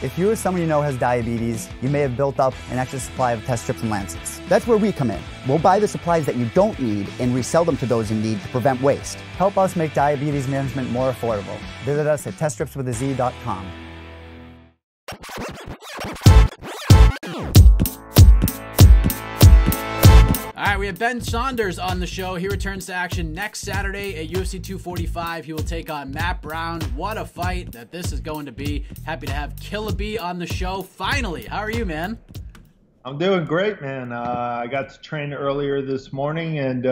If you or someone you know has diabetes, you may have built up an extra supply of test strips and lancets. That's where we come in. We'll buy the supplies that you don't need and resell them to those in need to prevent waste. Help us make diabetes management more affordable. Visit us at teststripswithaz.com. All right, we have Ben Saunders on the show. He returns to action next Saturday at UFC 245. He will take on Matt Brown. What a fight that this is going to be. Happy to have Killaby on the show finally. How are you, man? I'm doing great, man. I got to train earlier this morning, and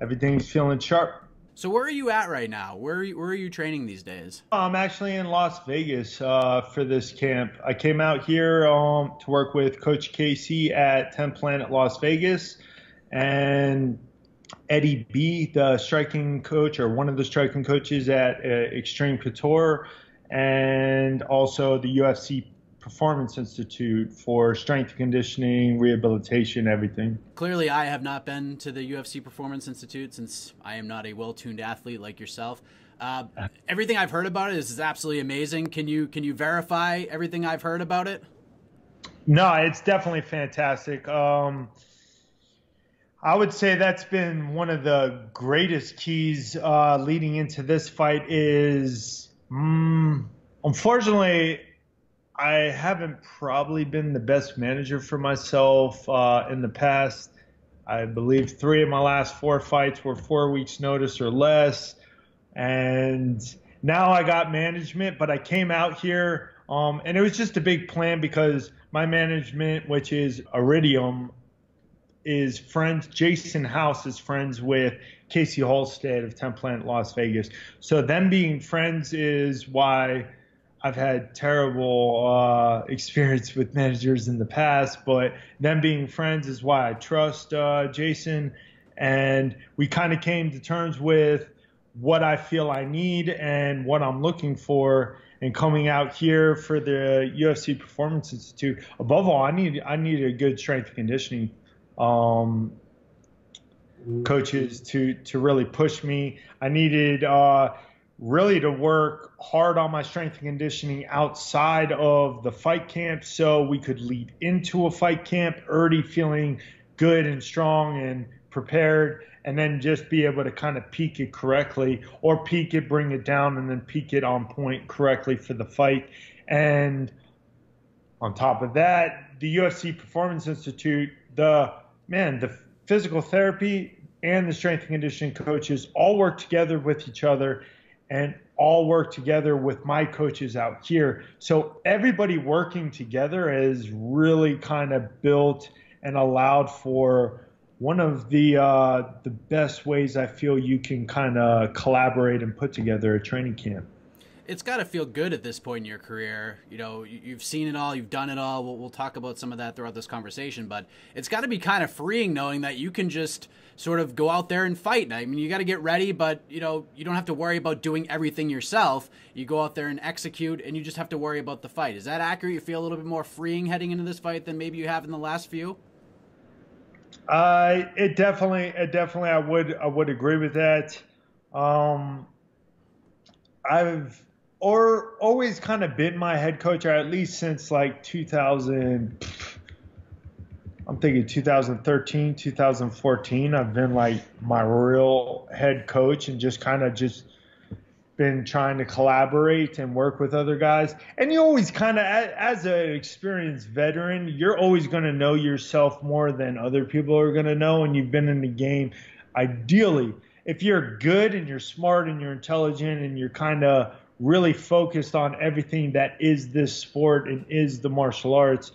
everything's feeling sharp. So where are you at right now? Where are you training these days? I'm actually in Las Vegas for this camp. I came out here to work with Coach Casey at 10th Planet Las Vegas, and Eddie B, the striking coach, or one of the striking coaches at Extreme Couture, and also the UFC Performance Institute for strength conditioning, rehabilitation, everything. Clearly, I have not been to the UFC Performance Institute since I am not a well-tuned athlete like yourself. Everything I've heard about it is absolutely amazing. Can you verify everything I've heard about it? No, it's definitely fantastic. I would say that's been one of the greatest keys leading into this fight is, unfortunately, I haven't probably been the best manager for myself in the past. I believe 3 of my last 4 fights were 4 weeks notice or less. And now I got management, but I came out here and it was just a big plan because my management, which is Iridium, is friends. Jason House is friends with Casey Holstead of 10th Planet Las Vegas. So them being friends is why I've had terrible experience with managers in the past, but them being friends is why I trust Jason. And we kind of came to terms with what I feel I need and what I'm looking for. And coming out here for the UFC Performance Institute, above all, I need a good strength and conditioning coaches to really push me. I needed really to work hard on my strength and conditioning outside of the fight camp so we could lead into a fight camp already feeling good and strong and prepared, and then just be able to kind of peak it correctly, or peak it, bring it down, and then peak it on point correctly for the fight. And on top of that, the UFC Performance Institute, the physical therapy and the strength and conditioning coaches all work together with each other and all work together with my coaches out here. So everybody working together has really kind of built and allowed for one of the best ways I feel you can kind of collaborate and put together a training camp. It's got to feel good at this point in your career. You know, you've seen it all, you've done it all. We'll talk about some of that throughout this conversation, but it's got to be kind of freeing knowing that you can just sort of go out there and fight. I mean, you got to get ready, but, you know, you don't have to worry about doing everything yourself. You go out there and execute, and you just have to worry about the fight. Is that accurate? You feel a little bit more freeing heading into this fight than maybe you have in the last few? It definitely, I would agree with that. I've always kind of been my head coach, or at least since like 2013, 2014, I've been like my real head coach and just kind of been trying to collaborate and work with other guys. And you always kind of, as an experienced veteran, you're always going to know yourself more than other people are going to know. And you've been in the game, ideally, if you're good and you're smart and you're intelligent and you're kind of really focused on everything that is this sport and is the martial arts,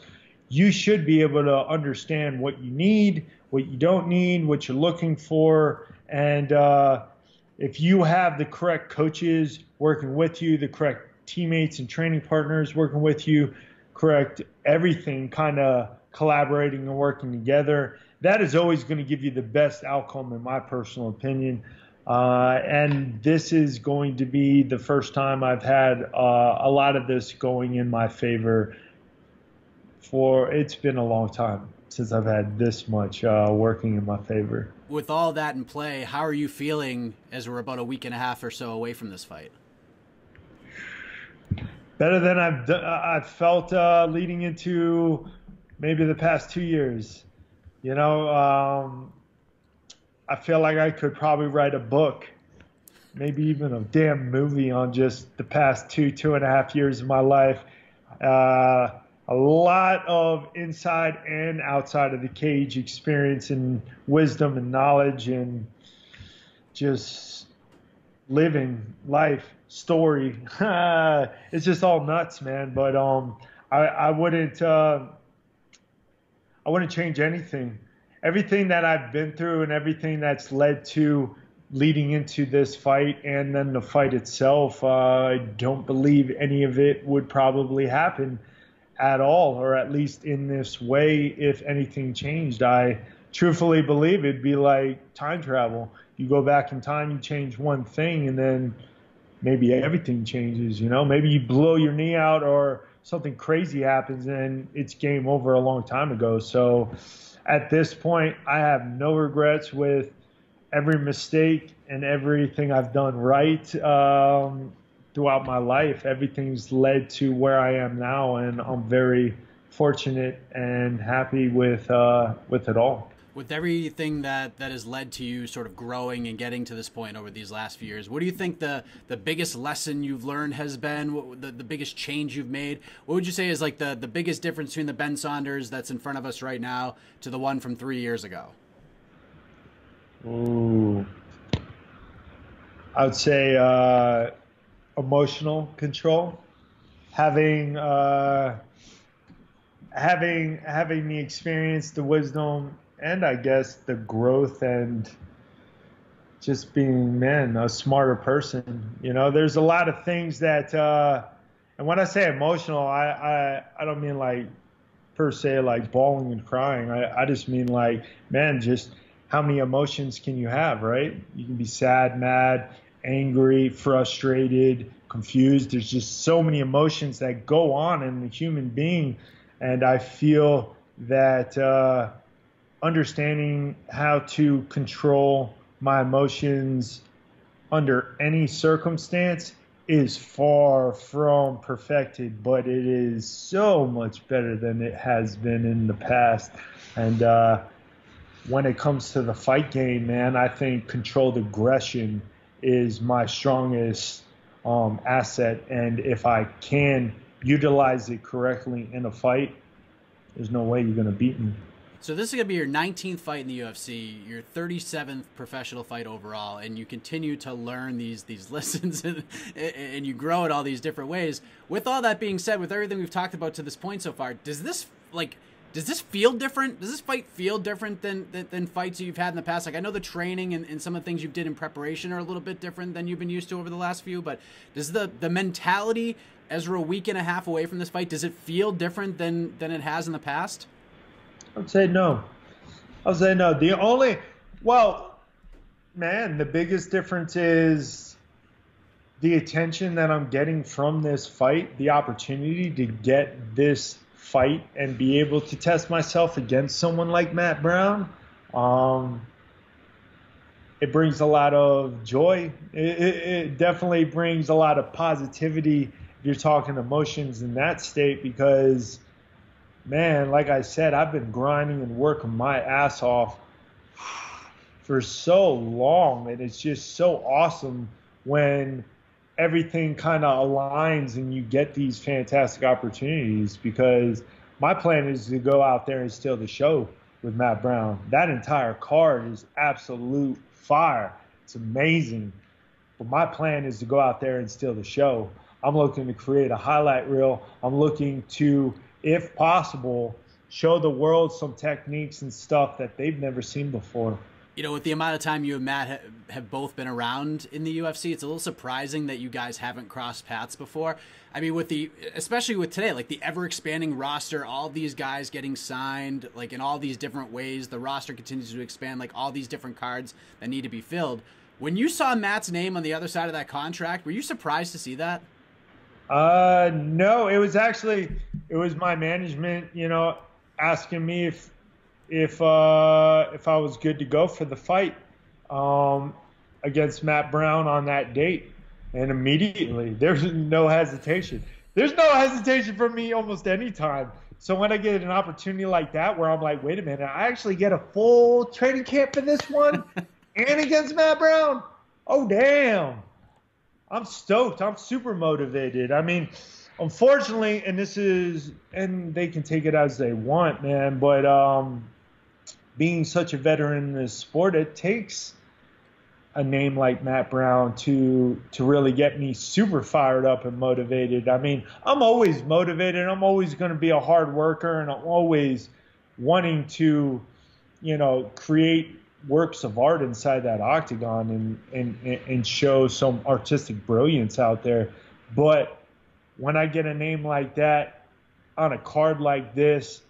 you should be able to understand what you need, what you don't need, what you're looking for. And if you have the correct coaches working with you, the correct teammates and training partners working with you, correct everything kind of collaborating and working together, that is always going to give you the best outcome in my personal opinion. And this is going to be the first time I've had a lot of this going in my favor. It's been a long time since I've had this much working in my favor. With all that in play, how are you feeling as we're about a week and a half or so away from this fight? Better than I've felt leading into maybe the past 2 years. You know, I feel like I could probably write a book, maybe even a damn movie on just the past two and a half years of my life. A lot of inside and outside of the cage experience and wisdom and knowledge and just living life. Story. It's just all nuts, man. But I wouldn't change anything. Everything that I've been through and everything that's led to leading into this fight and then the fight itself, I don't believe any of it would probably happen at all, or at least in this way. If anything changed, I truthfully believe it'd be like time travel. You go back in time, you change one thing, and then maybe everything changes, you know? Maybe you blow your knee out or something crazy happens and it's game over a long time ago. So at this point, I have no regrets with every mistake and everything I've done right throughout my life. Everything's led to where I am now, and I'm very fortunate and happy with it all. With everything that has led to you sort of growing and getting to this point over these last few years, what do you think the biggest lesson you've learned has been, the biggest change you've made? What would you say is like the biggest difference between the Ben Saunders that's in front of us right now to the one from 3 years ago? Ooh. I would say emotional control. Having the experience, the wisdom, and I guess the growth and just being, man, a smarter person. You know, there's a lot of things that, and when I say emotional, I don't mean like per se like bawling and crying. I just mean like, man, just how many emotions can you have, right? You can be sad, mad, angry, frustrated, confused. There's just so many emotions that go on in the human being. And I feel that, understanding how to control my emotions under any circumstance is far from perfected, but it is so much better than it has been in the past. And when it comes to the fight game, man, I think controlled aggression is my strongest asset. And if I can utilize it correctly in a fight, there's no way you're going to beat me. So this is going to be your 19th fight in the UFC, your 37th professional fight overall, and you continue to learn these lessons and you grow in all these different ways. With all that being said, with everything we've talked about to this point so far, does this feel different? Does this fight feel different than fights you've had in the past? Like, I know the training and some of the things you did in preparation are a little bit different than you've been used to over the last few, but does the mentality, as we're a week and a half away from this fight, does it feel different than it has in the past? I'd say no. I'd say no. The only, well, man, the biggest difference is the attention that I'm getting from this fight, the opportunity to get this fight and be able to test myself against someone like Matt Brown. It brings a lot of joy. It definitely brings a lot of positivity if you're talking emotions in that state, because man, like I said, I've been grinding and working my ass off for so long, and it's just so awesome when everything kind of aligns and you get these fantastic opportunities, because my plan is to go out there and steal the show with Matt Brown. That entire card is absolute fire. It's amazing. But my plan is to go out there and steal the show. I'm looking to create a highlight reel. I'm looking to, if possible, show the world some techniques and stuff that they've never seen before. You know, with the amount of time you and Matt have both been around in the UFC, it's a little surprising that you guys haven't crossed paths before. I mean, especially with today, like the ever-expanding roster, all these guys getting signed, like in all these different ways, the roster continues to expand, like all these different cards that need to be filled. When you saw Matt's name on the other side of that contract, were you surprised to see that? No, it was my management, you know, asking me if I was good to go for the fight, against Matt Brown on that date. And immediately, there's no hesitation. There's no hesitation from me almost any time. So when I get an opportunity like that where I'm like, wait a minute, I actually get a full training camp for this one and against Matt Brown. Oh, damn. I'm stoked. I'm super motivated. I mean, unfortunately, and this is, and they can take it as they want, man, but being such a veteran in this sport, it takes a name like Matt Brown to really get me super fired up and motivated. I mean, I'm always motivated. I'm always going to be a hard worker, and I'm always wanting to, you know, create works of art inside that octagon and show some artistic brilliance out there. But when I get a name like that on a card like this,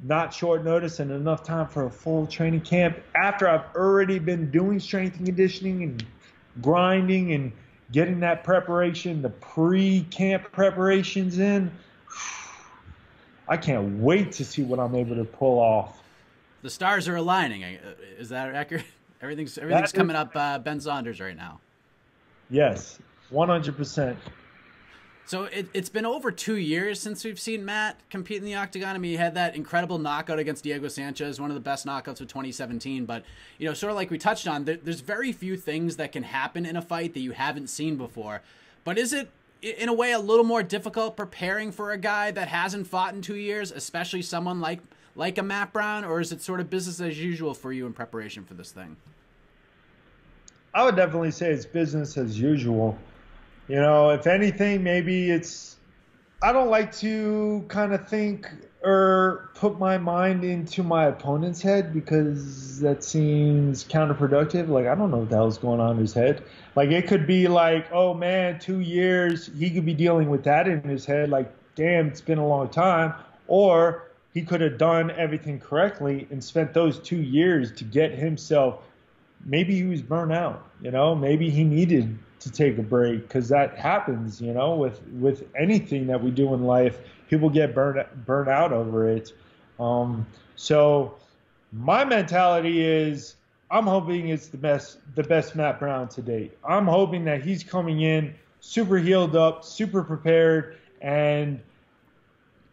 not short notice and enough time for a full training camp after I've already been doing strength and conditioning and grinding and getting that preparation, the pre-camp preparations in, I can't wait to see what I'm able to pull off. The stars are aligning. Is that accurate? Everything's coming up Ben Saunders right now. Yes, 100%. So it's been over 2 years since we've seen Matt compete in the octagon. I mean, he had that incredible knockout against Diego Sanchez, one of the best knockouts of 2017. But, you know, sort of like we touched on, there's very few things that can happen in a fight that you haven't seen before. But is it, in a way, a little more difficult preparing for a guy that hasn't fought in 2 years, especially someone like a Matt Brown? Or is it sort of business as usual for you in preparation for this thing? I would definitely say it's business as usual. You know, if anything, maybe it's, I don't like to kind of think or put my mind into my opponent's head because that seems counterproductive. Like, I don't know what the hell's going on in his head. Like, it could be like, oh, man, 2 years, he could be dealing with that in his head. Like, damn, it's been a long time. Or he could have done everything correctly and spent those 2 years to get himself, maybe he was burnt out, you know, maybe he needed to take a break, because that happens, you know, with anything that we do in life, people get burnt out over it. So my mentality is, I'm hoping it's the best Matt Brown to date. I'm hoping that he's coming in super healed up, super prepared, and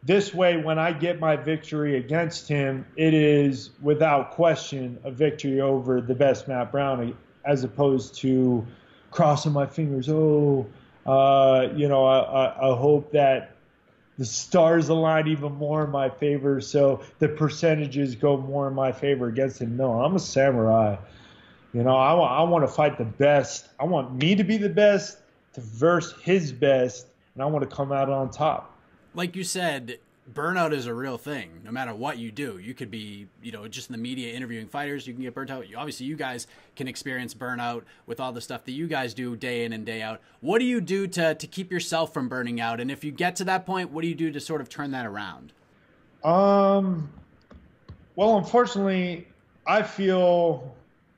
this way, when I get my victory against him, it is without question a victory over the best Matt Brown, as opposed to crossing my fingers, you know, I hope that the stars align even more in my favor so the percentages go more in my favor against him. No, I'm a samurai. You know, I want to fight the best. I want me to be the best, to verse his best, and I want to come out on top. Like you said, burnout is a real thing. No matter what you do, you could be, you know, just in the media interviewing fighters, you can get burnt out. Obviously, you guys can experience burnout with all the stuff that you guys do day in and day out. What do you do to keep yourself from burning out? And if you get to that point, what do you do to sort of turn that around? Well, unfortunately, I feel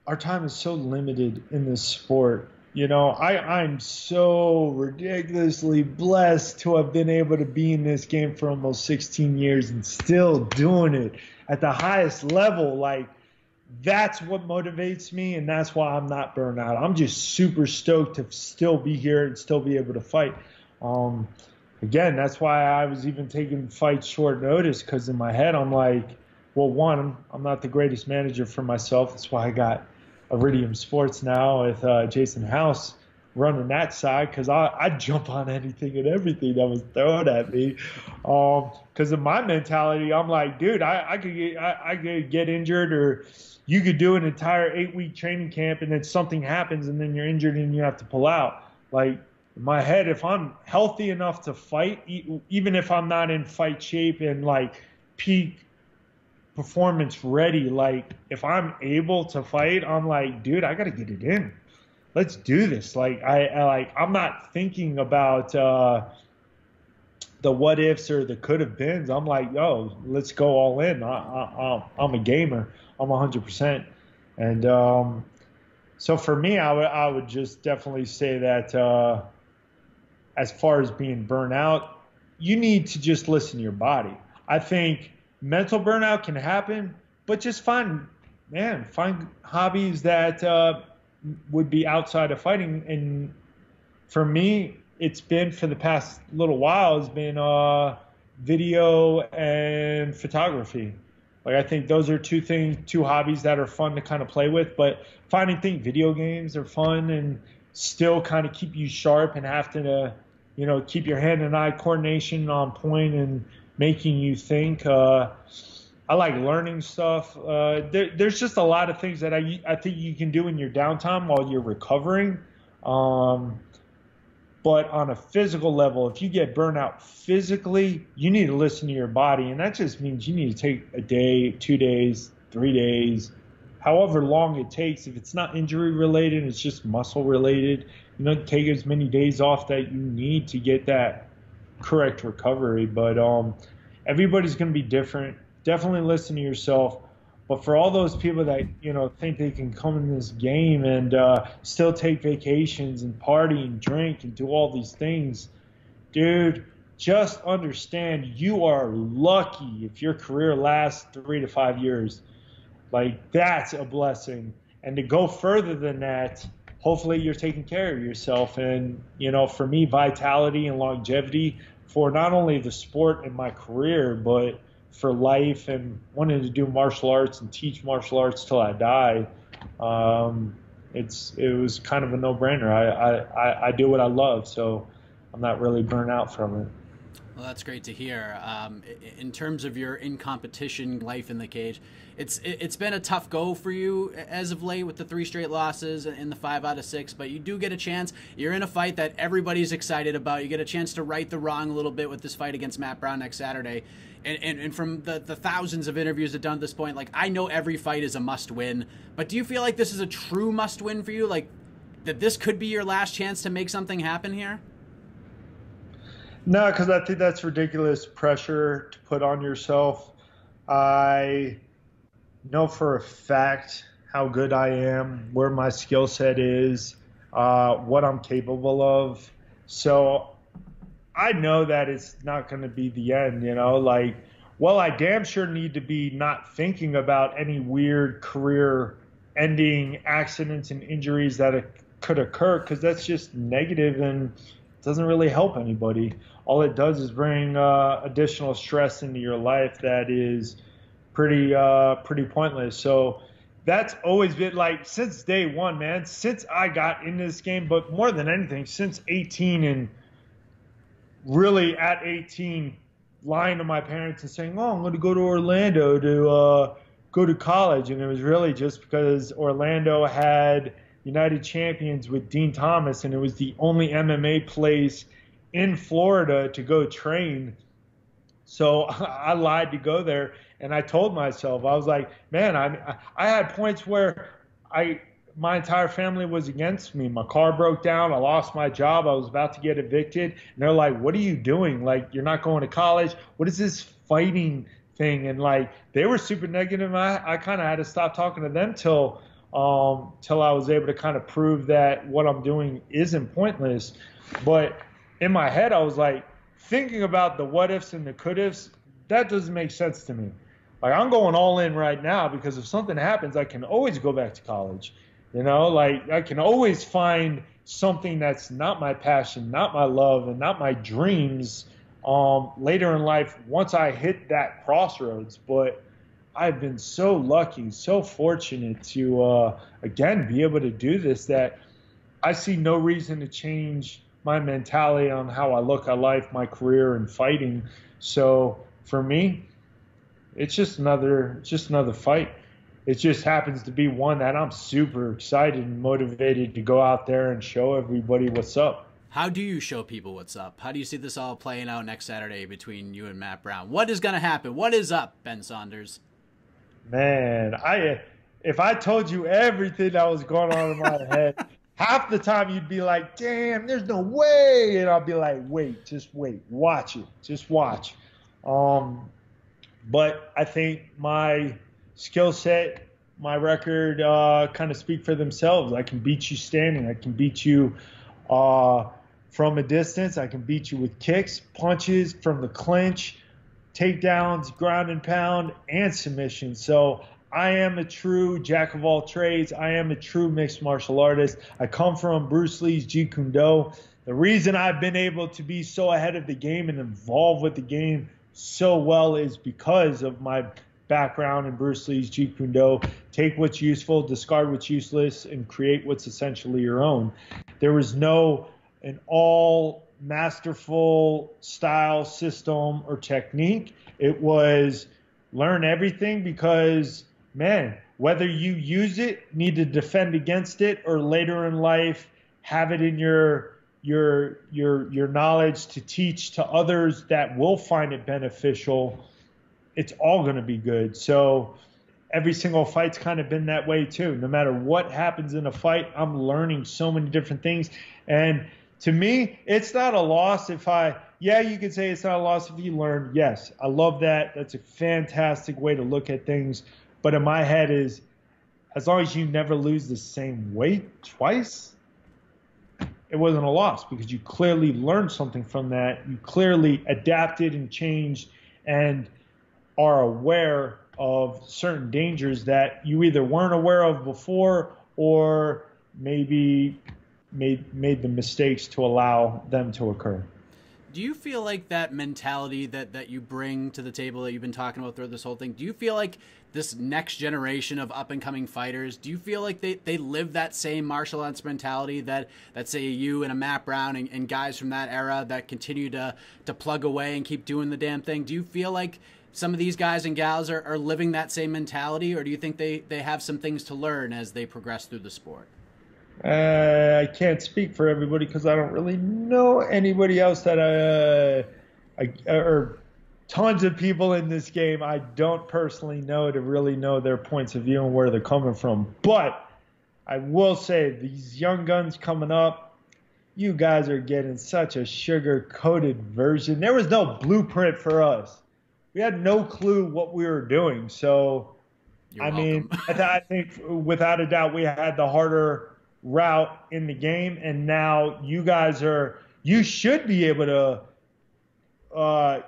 our time is so limited in this sport. You know, I'm so ridiculously blessed to have been able to be in this game for almost 16 years and still doing it at the highest level. Like, that's what motivates me, and that's why I'm not burnt out. I'm just super stoked to still be here and still be able to fight. Again, that's why I was even taking fights short notice, because in my head I'm like, well, one, I'm not the greatest manager for myself. That's why I got Iridium Sports now with Jason House running that side, because I'd jump on anything and everything that was thrown at me. Because of my mentality, I'm like, dude, I could get injured, or you could do an entire 8-week training camp and then something happens and then you're injured and you have to pull out. Like, in my head, if I'm healthy enough to fight, even if I'm not in fight shape and like peak performance ready, like if I'm able to fight, I'm like, dude, I gotta get it in. Let's do this. Like I'm not thinking about the what ifs or the could have beens. I'm like, yo, let's go all in. I'm a gamer. I'm 100%. And so for me, I would just definitely say that as far as being burnt out, you need to just listen to your body. I think mental burnout can happen, but just find hobbies that would be outside of fighting. And for me, it's been for the past little while has been video and photography. Like, I think those are two hobbies that are fun to kind of play with, but video games are fun and still kind of keep you sharp and have to, you know, keep your hand and eye coordination on point and making you think. I like learning stuff. There's just a lot of things that I think you can do in your downtime while you're recovering. But on a physical level, if you get burnt out physically, you need to listen to your body. And that just means you need to take a day, 2 days, 3 days, however long it takes. If it's not injury related, it's just muscle related. You know, take as many days off that you need to get that correct recovery. But everybody's going to be different. Definitely listen to yourself. But for all those people that, you know, think they can come in this game and still take vacations and party and drink and do all these things, dude, just understand you are lucky if your career lasts 3 to 5 years. Like, that's a blessing. And to go further than that, hopefully you're taking care of yourself. And, you know, for me, vitality and longevity for not only the sport and my career, but for life, and wanting to do martial arts and teach martial arts till I die, it was kind of a no-brainer. I do what I love, so I'm not really burnt out from it. Well, that's great to hear. In terms of your in-competition life in the cage, it's been a tough go for you as of late with the 3 straight losses and the 5 out of 6, but you do get a chance. You're in a fight that everybody's excited about. You get a chance to right the wrong a little bit with this fight against Matt Brown next Saturday. And from the thousands of interviews I've done at this point, like, I know every fight is a must-win, but do you feel like this is a true must-win for you? Like, that this could be your last chance to make something happen here? No, because I think that's ridiculous pressure to put on yourself. I know for a fact how good I am, where my skill set is, what I'm capable of. So I know that it's not going to be the end, you know. Like, well, I damn sure need to be not thinking about any weird career-ending accidents and injuries that could occur, because that's just negative and doesn't really help anybody. All it does is bring additional stress into your life that is pretty pointless. So that's always been, like, since day one, man, since I got into this game, but more than anything, since 18, and really at 18, lying to my parents and saying, oh, I'm going to go to Orlando to go to college. And it was really just because Orlando had United Champions with Dean Thomas, and it was the only MMA place in Florida to go train. So I lied to go there, and I told myself, I was like, man, I had points where my entire family was against me. My car broke down. I lost my job. I was about to get evicted. And they're like, what are you doing? Like, you're not going to college. What is this fighting thing? And, like, they were super negative. I kind of had to stop talking to them till I was able to kind of prove that what I'm doing isn't pointless. But in my head, I was like, thinking about the what ifs and the could ifs, that doesn't make sense to me. Like, I'm going all in right now, because if something happens, I can always go back to college. You know, like, I can always find something that's not my passion, not my love, and not my dreams later in life once I hit that crossroads. But I've been so lucky, so fortunate to, again, be able to do this, that I see no reason to change my mentality on how I look at life, my career, and fighting. So for me, it's just another fight. It just happens to be one that I'm super excited and motivated to go out there and show everybody what's up. How do you show people what's up? How do you see this all playing out next Saturday between you and Matt Brown? What is going to happen? What is up, Ben Saunders? Man, if I told you everything that was going on in my head, half the time you'd be like, damn, there's no way. And I'll be like, wait, just wait. Watch it. Just watch. But I think my skill set, my record kind of speak for themselves. I can beat you standing. I can beat you from a distance. I can beat you with kicks, punches, from the clinch, takedowns, ground and pound, and submission. So I am a true jack of all trades. I am a true mixed martial artist. I come from Bruce Lee's Jeet Kune Do. The reason I've been able to be so ahead of the game and involved with the game so well is because of my background in Bruce Lee's Jeet Kune Do. Take what's useful, discard what's useless, and create what's essentially your own. There was no an all masterful style, system, or technique. It was learn everything because, man, whether you use it, need to defend against it, or later in life have it in your knowledge to teach to others that will find it beneficial, it's all going to be good. So every single fight's kind of been that way too. No matter what happens in a fight, I'm learning so many different things. And to me, it's not a loss if yeah, you could say it's not a loss if you learn. Yes, I love that. That's a fantastic way to look at things. But in my head is, as long as you never lose the same weight twice, it wasn't a loss because you clearly learned something from that. You clearly adapted and changed and are aware of certain dangers that you either weren't aware of before or maybe made the mistakes to allow them to occur. Do you feel like that mentality that you bring to the table that you've been talking about throughout this whole thing, do you feel like this next generation of up-and-coming fighters, do you feel like they live that same martial arts mentality that say you and a Matt Brown and guys from that era that continue to plug away and keep doing the damn thing? Do you feel like some of these guys and gals are living that same mentality, or do you think they have some things to learn as they progress through the sport? I can't speak for everybody because I don't really know anybody else that or tons of people in this game I don't personally know to really know their points of view and where they're coming from. But I will say these young guns coming up, you guys are getting such a sugar-coated version. There was no blueprint for us. We had no clue what we were doing. So, I mean, I think without a doubt we had the harder route in the game, and now you guys you should be able to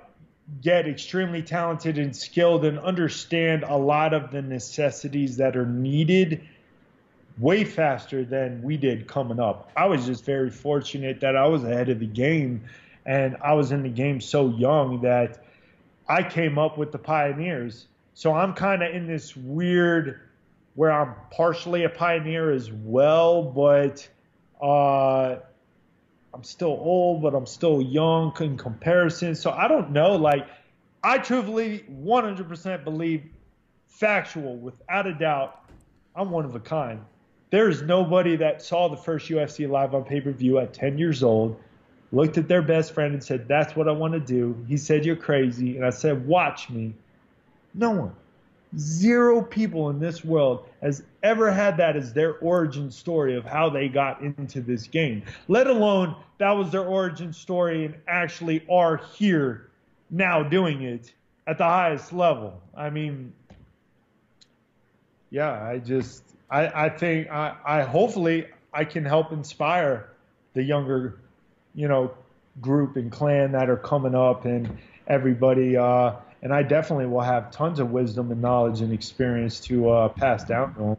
get extremely talented and skilled and understand a lot of the necessities that are needed way faster than we did coming up. I was just very fortunate that I was ahead of the game, and I was in the game so young that I came up with the pioneers. So I'm kind of in this weird where I'm partially a pioneer as well, but I'm still old, but I'm still young in comparison. So I don't know. Like, I truthfully 100% believe, factual, without a doubt, I'm one of a kind. There's nobody that saw the first UFC live on pay-per-view at 10 years old, looked at their best friend and said, that's what I want to do. He said, you're crazy. And I said, watch me. No one. Zero people in this world has ever had that as their origin story of how they got into this game, let alone that was their origin story and actually are here now doing it at the highest level. I mean, yeah, I think hopefully I can help inspire the younger, group and clan that are coming up and everybody, and I definitely will have tons of wisdom and knowledge and experience to pass down to them.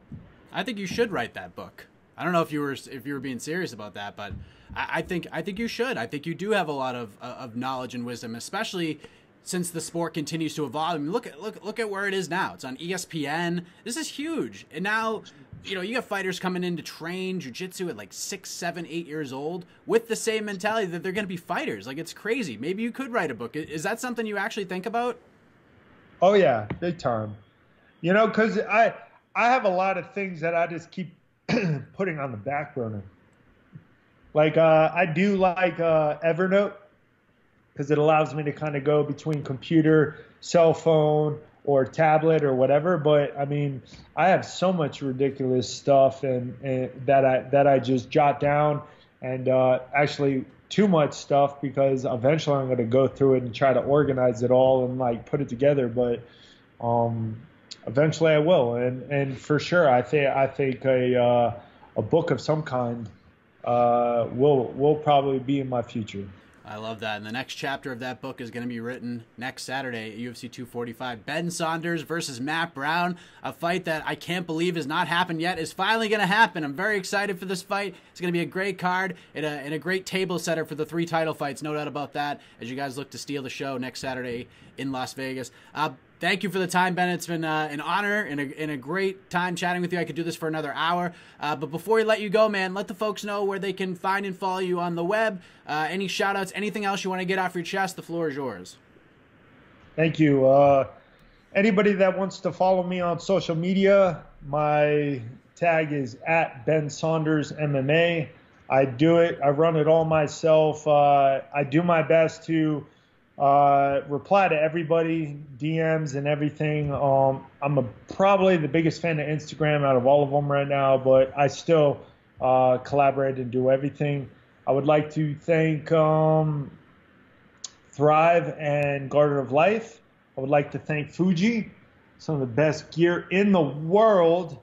I think you should write that book. I don't know if you were being serious about that, but I think you should. I think you do have a lot of knowledge and wisdom, especially since the sport continues to evolve. I mean, look at where it is now. It's on ESPN. This is huge. And now, you got fighters coming in to train jiu-jitsu at like 6, 7, 8 years old with the same mentality that they're going to be fighters. Like, it's crazy. Maybe you could write a book. Is that something you actually think about? Oh, yeah, big time. Because I have a lot of things that I just keep putting on the back burner. Like, I do like Evernote because it allows me to kind of go between computer, cell phone, or tablet or whatever. But, I mean, I have so much ridiculous stuff and that I just jot down, and actually – too much stuff, because eventually I'm going to go through it and try to organize it all and like put it together. But eventually I will, and for sure I think a book of some kind will probably be in my future. I love that. And the next chapter of that book is going to be written next Saturday at UFC 245. Ben Saunders versus Matt Brown, a fight that I can't believe has not happened yet, is finally going to happen. I'm very excited for this fight. It's going to be a great card and a great table setter for the three title fights, no doubt about that, as you guys look to steal the show next Saturday in Las Vegas. Thank you for the time, Ben. It's been an honor and a great time chatting with you. I could do this for another hour. But before we let you go, man, let the folks know where they can find and follow you on the web. Any shout-outs, anything else you want to get off your chest, the floor is yours. Thank you. Anybody that wants to follow me on social media, my tag is at Ben Saunders MMA. I do it. I run it all myself. I do my best to reply to everybody, DMs and everything. I'm probably the biggest fan of Instagram out of all of them right now, but I still collaborate and do everything. I would like to thank Thrive and Garden of Life. I would like to thank Fuji, some of the best gear in the world.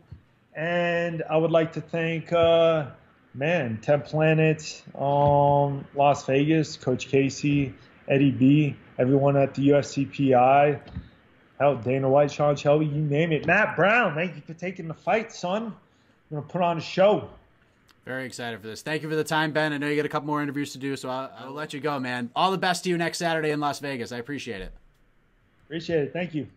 And I would like to thank, 10th Planet, Las Vegas, Coach Casey, Eddie B, everyone at the USCPI, hell, Dana White, Sean Shelby, you name it. Matt Brown, thank you for taking the fight, son. I'm going to put on a show. Very excited for this. Thank you for the time, Ben. I know you got a couple more interviews to do, so I'll let you go, man. All the best to you next Saturday in Las Vegas. I appreciate it. Appreciate it. Thank you.